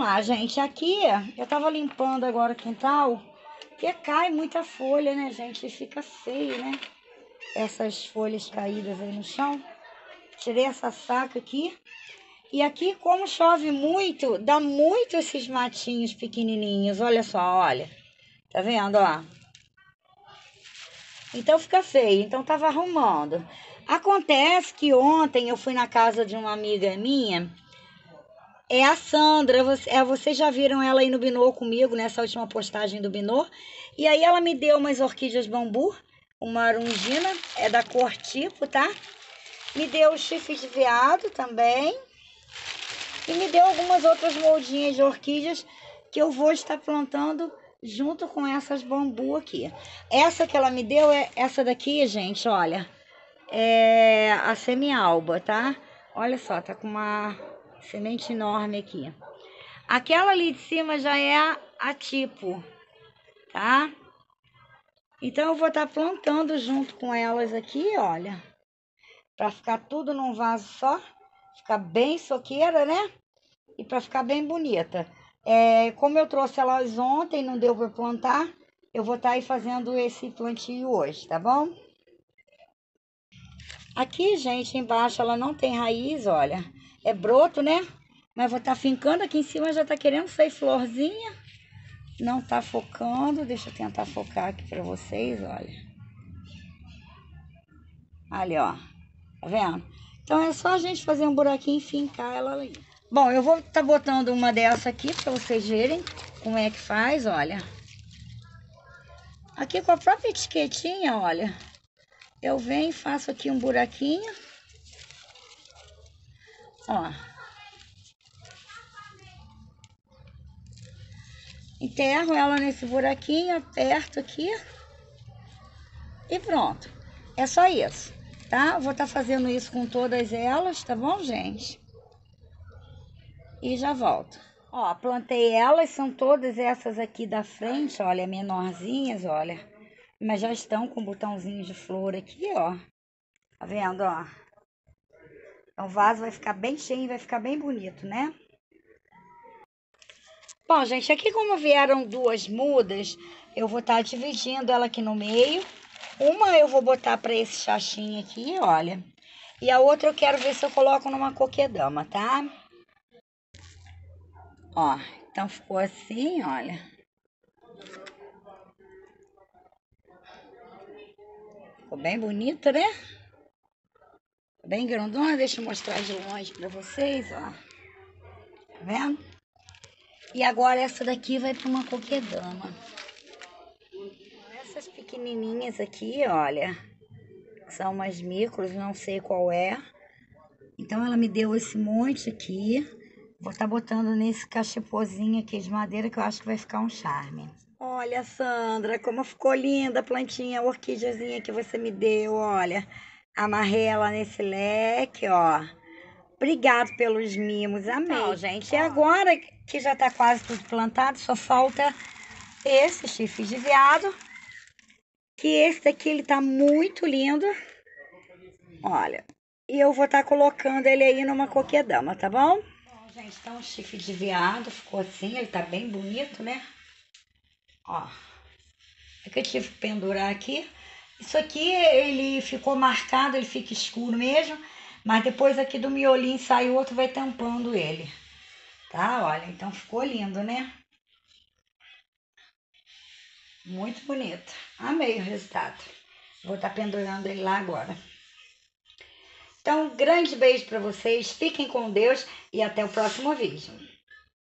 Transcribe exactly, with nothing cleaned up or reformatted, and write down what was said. Vamos lá, gente. Aqui eu tava limpando agora o quintal, porque cai muita folha, né, gente? E fica feio, né? Essas folhas caídas aí no chão. Tirei essa saca aqui. E aqui, como chove muito, dá muito esses matinhos pequenininhos. Olha só, olha. Tá vendo, ó? Então fica feio. Então tava arrumando. Acontece que ontem eu fui na casa de uma amiga minha. É a Sandra. Vocês já viram ela aí no Binô comigo, nessa última postagem do Binô. E aí ela me deu umas orquídeas bambu. Uma arundina. É da cor tipo, tá? Me deu chifre de veado também. E me deu algumas outras moldinhas de orquídeas que eu vou estar plantando junto com essas bambu aqui. Essa que ela me deu é essa daqui, gente, olha. É a semi-alba, tá? Olha só, tá com uma semente enorme aqui. Aquela ali de cima já é a, a tipo, tá? Então eu vou estar plantando junto com elas aqui, olha. Pra ficar tudo num vaso só. Ficar bem soqueira, né? E pra ficar bem bonita. É, como eu trouxe elas ontem, não deu pra plantar, eu vou estar aí fazendo esse plantio hoje, tá bom? Aqui, gente, embaixo ela não tem raiz, olha. É broto, né? Mas vou estar fincando aqui em cima, já tá querendo sair florzinha. Não tá focando. Deixa eu tentar focar aqui pra vocês, olha. Ali, ó. Tá vendo? Então é só a gente fazer um buraquinho e fincar ela ali. Bom, eu vou estar botando uma dessa aqui para vocês verem como é que faz, olha. Aqui com a própria etiquetinha, olha. Eu venho e faço aqui um buraquinho. Ó. Enterro ela nesse buraquinho, aperto aqui. E pronto. É só isso. Tá? Vou estar fazendo isso com todas elas, tá bom, gente? E já volto. Ó, plantei elas, são todas essas aqui da frente, olha, menorzinhas, olha. Mas já estão com um botãozinho de flor aqui, ó. Tá vendo, ó? Então o vaso vai ficar bem cheio, vai ficar bem bonito, né? Bom, gente, aqui como vieram duas mudas, eu vou estar dividindo ela aqui no meio. Uma eu vou botar para esse chachinho aqui, olha. E a outra eu quero ver se eu coloco numa coquedama, tá? Ó, então ficou assim, olha. Ficou bem bonito, né? Bem grandona, deixa eu mostrar de longe para vocês, ó. Tá vendo? E agora essa daqui vai para uma coquedama. Essas pequenininhas aqui, olha, são umas micros, não sei qual é. Então ela me deu esse monte aqui. Vou estar botando nesse cachepozinho aqui de madeira que eu acho que vai ficar um charme. Olha, Sandra, como ficou linda a plantinha, a orquídeazinha que você me deu, olha. Amarrei ela nesse leque, ó. Obrigado pelos mimos, amei. Então, gente, e agora que já tá quase tudo plantado, só falta esse chifre de veado. Que esse daqui, ele tá muito lindo. Olha. E eu vou estar tá colocando ele aí numa coquedama, tá bom? Bom, gente, então o chifre de veado ficou assim. Ele tá bem bonito, né? Ó. É que eu tive que pendurar aqui. Isso aqui, ele ficou marcado, ele fica escuro mesmo. Mas depois aqui do miolinho sai outro, vai tampando ele. Tá? Olha, então ficou lindo, né? Muito bonito. Amei o resultado. Vou estar pendurando ele lá agora. Então, um grande beijo para vocês. Fiquem com Deus e até o próximo vídeo.